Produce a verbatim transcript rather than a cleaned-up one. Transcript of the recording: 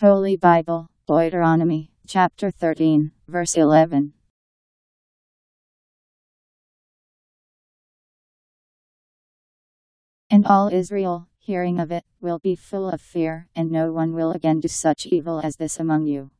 Holy Bible, Deuteronomy, chapter thirteen, verse eleven. And all Israel, hearing of it, will be full of fear, and no one will again do such evil as this among you.